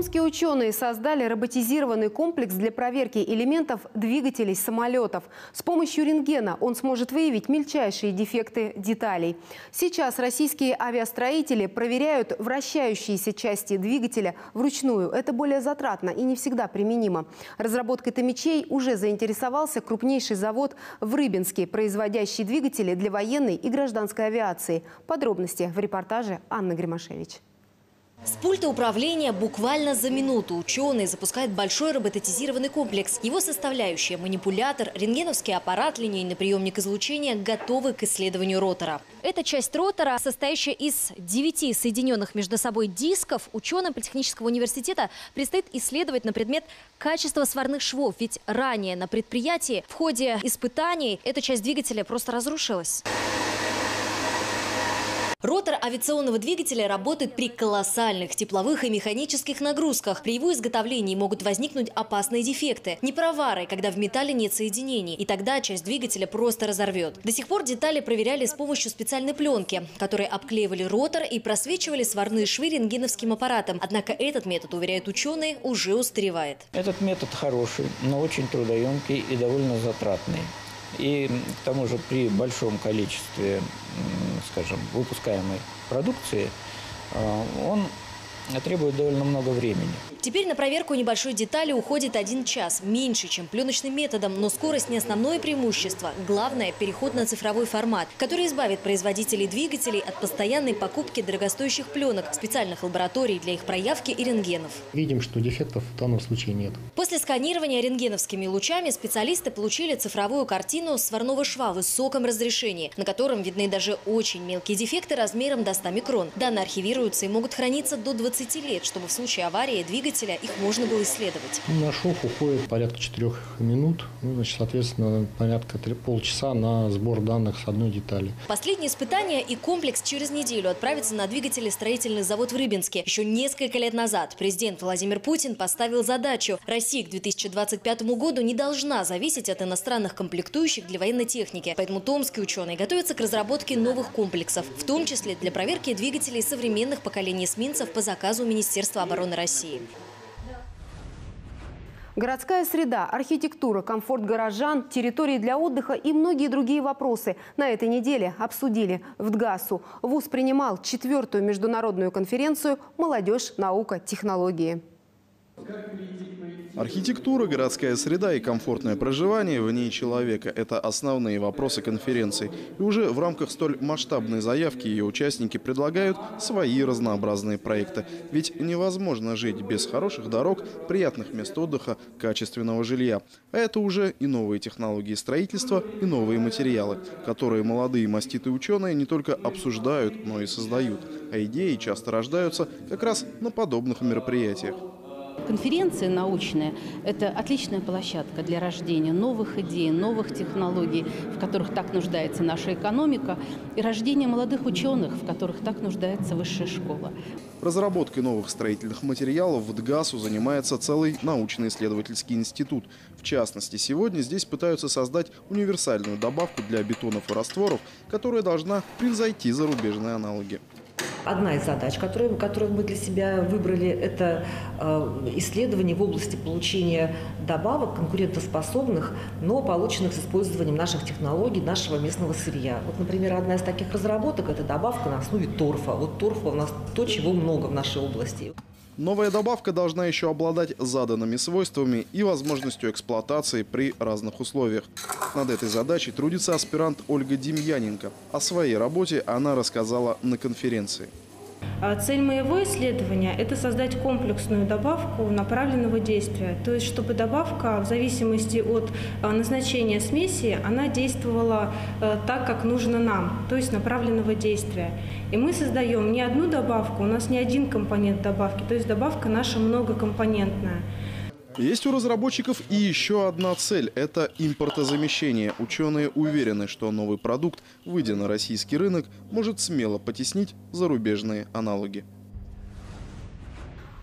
Томские ученые создали роботизированный комплекс для проверки элементов двигателей самолетов. С помощью рентгена он сможет выявить мельчайшие дефекты деталей. Сейчас российские авиастроители проверяют вращающиеся части двигателя вручную. Это более затратно и не всегда применимо. Разработкой томичей уже заинтересовался крупнейший завод в Рыбинске, производящий двигатели для военной и гражданской авиации. Подробности в репортаже Анны Гримашевич. С пульта управления буквально за минуту ученые запускают большой роботизированный комплекс. Его составляющие – манипулятор, рентгеновский аппарат, линейный приемник излучения – готовы к исследованию ротора. Эта часть ротора, состоящая из 9 соединенных между собой дисков, ученым Политехнического университета предстоит исследовать на предмет качества сварных швов. Ведь ранее на предприятии в ходе испытаний эта часть двигателя просто разрушилась. Ротор авиационного двигателя работает при колоссальных тепловых и механических нагрузках. При его изготовлении могут возникнуть опасные дефекты, непровары, когда в металле нет соединений, и тогда часть двигателя просто разорвет. До сих пор детали проверяли с помощью специальной пленки, которые обклеивали ротор и просвечивали сварные швы рентгеновским аппаратом. Однако этот метод, уверяют ученые, уже устаревает. Этот метод хороший, но очень трудоемкий и довольно затратный. И к тому же при большом количестве, скажем, выпускаемой продукции, он требует довольно много времени. Теперь на проверку небольшой детали уходит 1 час. Меньше, чем пленочным методом, но скорость не основное преимущество. Главное – переход на цифровой формат, который избавит производителей двигателей от постоянной покупки дорогостоящих пленок, специальных лабораторий для их проявки и рентгенов. Видим, что дефектов в данном случае нет. После сканирования рентгеновскими лучами специалисты получили цифровую картину сварного шва в высоком разрешении, на котором видны даже очень мелкие дефекты размером до 100 микрон. Данные архивируются и могут храниться до 20 лет, чтобы в случае аварии двигателя их можно было исследовать. На шов уходит порядка 4 минут, значит, соответственно, порядка полчаса на сбор данных с одной детали. Последние испытания и комплекс через неделю отправится на двигателестроительный завод в Рыбинске. Еще несколько лет назад президент Владимир Путин поставил задачу: Россия к 2025 году не должна зависеть от иностранных комплектующих для военной техники. Поэтому томские ученые готовятся к разработке новых комплексов, в том числе для проверки двигателей современных поколений эсминцев по заказу Министерства обороны России. Городская среда, архитектура, комфорт горожан, территории для отдыха и многие другие вопросы на этой неделе обсудили в ТГАСУ. ВУЗ принимал 4-ю международную конференцию «Молодежь, наука, технологии». Архитектура, городская среда и комфортное проживание в ней человека – это основные вопросы конференции. И уже в рамках столь масштабной заявки ее участники предлагают свои разнообразные проекты. Ведь невозможно жить без хороших дорог, приятных мест отдыха, качественного жилья. А это уже и новые технологии строительства, и новые материалы, которые молодые маститые ученые не только обсуждают, но и создают. А идеи часто рождаются как раз на подобных мероприятиях. Конференция научная – это отличная площадка для рождения новых идей, новых технологий, в которых так нуждается наша экономика, и рождения молодых ученых, в которых так нуждается высшая школа. Разработкой новых строительных материалов в ТГАСУ занимается целый научно-исследовательский институт. В частности, сегодня здесь пытаются создать универсальную добавку для бетонов и растворов, которая должна превзойти зарубежные аналоги. Одна из задач, которую мы для себя выбрали, это исследование в области получения добавок, конкурентоспособных, но полученных с использованием наших технологий, нашего местного сырья. Вот, например, одна из таких разработок – это добавка на основе торфа. Вот торфа у нас то, чего много в нашей области. Новая добавка должна еще обладать заданными свойствами и возможностью эксплуатации при разных условиях. Над этой задачей трудится аспирант Ольга Демьяненко. О своей работе она рассказала на конференции. Цель моего исследования – это создать комплексную добавку направленного действия. То есть, чтобы добавка в зависимости от назначения смеси, она действовала так, как нужно нам, то есть направленного действия. И мы создаем не одну добавку, у нас не один компонент добавки, то есть добавка наша многокомпонентная. Есть у разработчиков и еще одна цель – это импортозамещение. Ученые уверены, что новый продукт, выйдя на российский рынок, может смело потеснить зарубежные аналоги.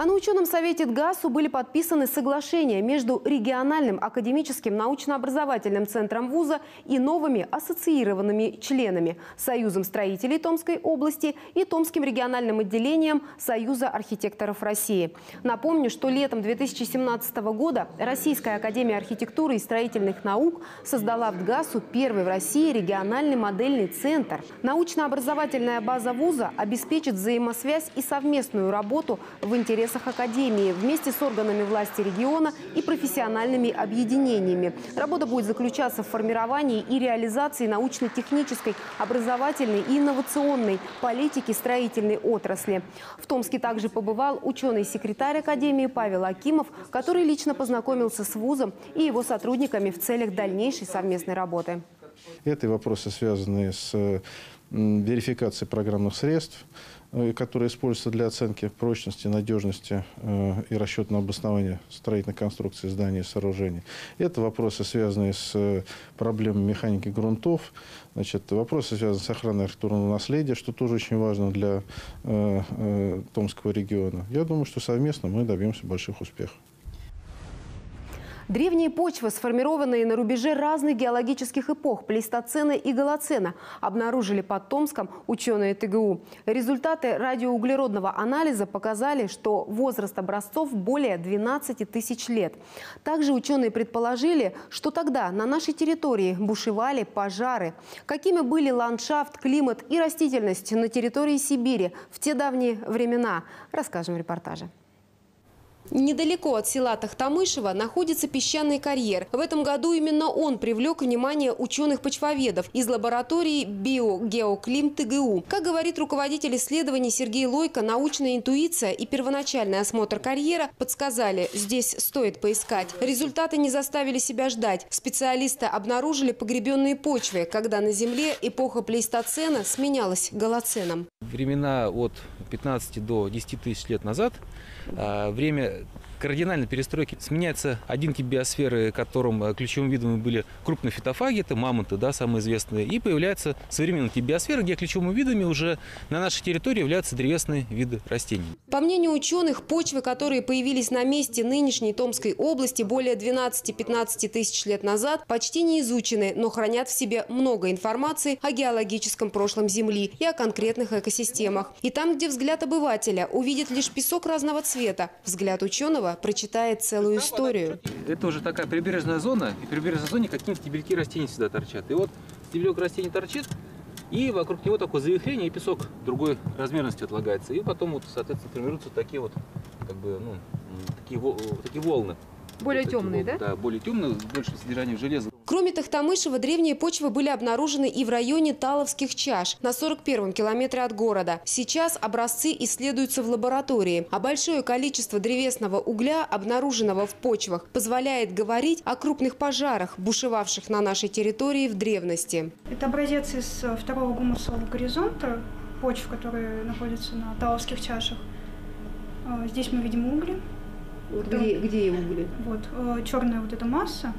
А на ученом совете ТГАСУ были подписаны соглашения между региональным академическим научно-образовательным центром вуза и новыми ассоциированными членами – Союзом строителей Томской области и Томским региональным отделением Союза архитекторов России. Напомню, что летом 2017 года Российская академия архитектуры и строительных наук создала в ТГАСУ первый в России региональный модельный центр. Научно-образовательная база вуза обеспечит взаимосвязь и совместную работу в интересах Академии вместе с органами власти региона и профессиональными объединениями. Работа будет заключаться в формировании и реализации научно-технической, образовательной и инновационной политики строительной отрасли. В Томске также побывал ученый-секретарь Академии Павел Акимов, который лично познакомился с вузом и его сотрудниками в целях дальнейшей совместной работы. Это вопросы, связанные с верификацией программных средств, которые используются для оценки прочности, надежности и расчетного обоснования строительной конструкции зданий и сооружений. Это вопросы, связанные с проблемами механики грунтов, значит, вопросы, связанные с охраной архитектурного наследия, что тоже очень важно для Томского региона. Я думаю, что совместно мы добьемся больших успехов. Древние почвы, сформированные на рубеже разных геологических эпох, плейстоцена и голоцена, обнаружили под Томском ученые ТГУ. Результаты радиоуглеродного анализа показали, что возраст образцов более 12 тысяч лет. Также ученые предположили, что тогда на нашей территории бушевали пожары. Какими были ландшафт, климат и растительность на территории Сибири в те давние времена, расскажем в репортаже. Недалеко от села Тахтамышева находится песчаный карьер. В этом году именно он привлек внимание ученых-почвоведов из лаборатории «Био-Геоклим» ТГУ. Как говорит руководитель исследований Сергей Лойко, научная интуиция и первоначальный осмотр карьера подсказали – здесь стоит поискать. Результаты не заставили себя ждать. Специалисты обнаружили погребенные почвы, когда на Земле эпоха плейстоцена сменялась голоценом. Времена от 15 до 10 тысяч лет назад, время кардинальной перестройки, сменяются одинки биосферы, которым ключевым видом были крупные фитофаги, это мамонты, да, самые известные, и появляются современные биосферы, где ключевыми видами уже на нашей территории являются древесные виды растений. По мнению ученых, почвы, которые появились на месте нынешней Томской области более 12-15 тысяч лет назад, почти не изучены, но хранят в себе много информации о геологическом прошлом Земли и о конкретных экосистемах. И там, где взгляд обывателя увидит лишь песок разного цвета, взгляд ученого прочитает целую историю. Это уже такая прибрежная зона, и в прибрежной зоне какие-то стебельки растений сюда торчат. И вот стебелек растений торчит, и вокруг него такое завихрение, и песок другой размерности отлагается. И потом, вот, соответственно, формируются такие вот, как бы, ну, такие волны. Более темные, да? Да, более темные, с большим содержанием железа. Кроме Тахтамышева, древние почвы были обнаружены и в районе Таловских чаш, на 41-м километре от города. Сейчас образцы исследуются в лаборатории. А большое количество древесного угля, обнаруженного в почвах, позволяет говорить о крупных пожарах, бушевавших на нашей территории в древности. Это образец из второго гумусового горизонта, почв, которые находятся на Таловских чашах. Здесь мы видим угли. Вот где угли? Вот, черная вот эта масса,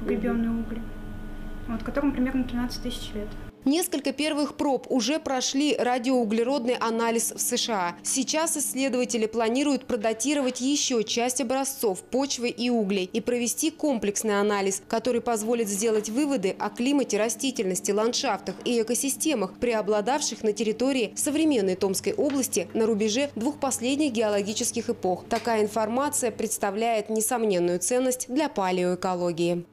погребенные угли, вот, которым примерно 13 тысяч лет. Несколько первых проб уже прошли радиоуглеродный анализ в США. Сейчас исследователи планируют продатировать еще часть образцов почвы и углей и провести комплексный анализ, который позволит сделать выводы о климате, растительности, ландшафтах и экосистемах, преобладавших на территории современной Томской области на рубеже двух последних геологических эпох. Такая информация представляет несомненную ценность для палеоэкологии.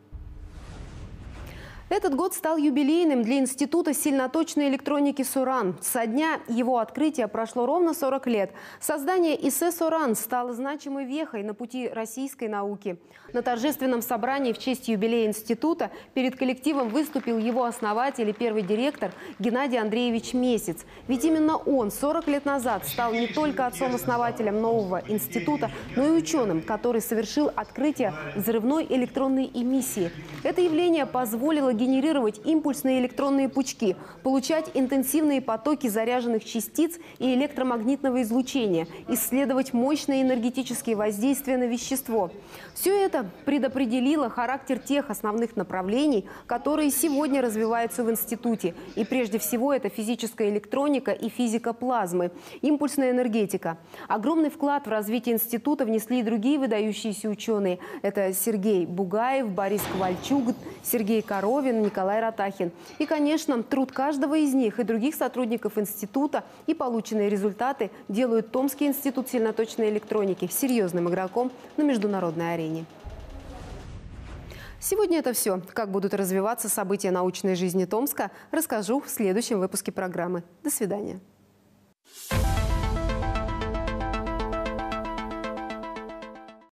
Этот год стал юбилейным для Института сильноточной электроники «Суран». Со дня его открытия прошло ровно 40 лет. Создание ИСЭ «Суран» стало значимой вехой на пути российской науки. На торжественном собрании в честь юбилея института перед коллективом выступил его основатель и первый директор Геннадий Андреевич Месяц. Ведь именно он 40 лет назад стал не только отцом-основателем нового института, но и ученым, который совершил открытие взрывной электронной эмиссии. Это явление позволило генерировать импульсные электронные пучки, получать интенсивные потоки заряженных частиц и электромагнитного излучения, исследовать мощные энергетические воздействия на вещество. Все это предопределило характер тех основных направлений, которые сегодня развиваются в институте. И прежде всего это физическая электроника и физика плазмы, импульсная энергетика. Огромный вклад в развитие института внесли и другие выдающиеся ученые. Это Сергей Бугаев, Борис Ковальчук, Сергей Коровин, Николай Ратахин. И, конечно, труд каждого из них и других сотрудников института и полученные результаты делают Томский институт сильноточной электроники серьезным игроком на международной арене. Сегодня это все. Как будут развиваться события научной жизни Томска, расскажу в следующем выпуске программы. До свидания.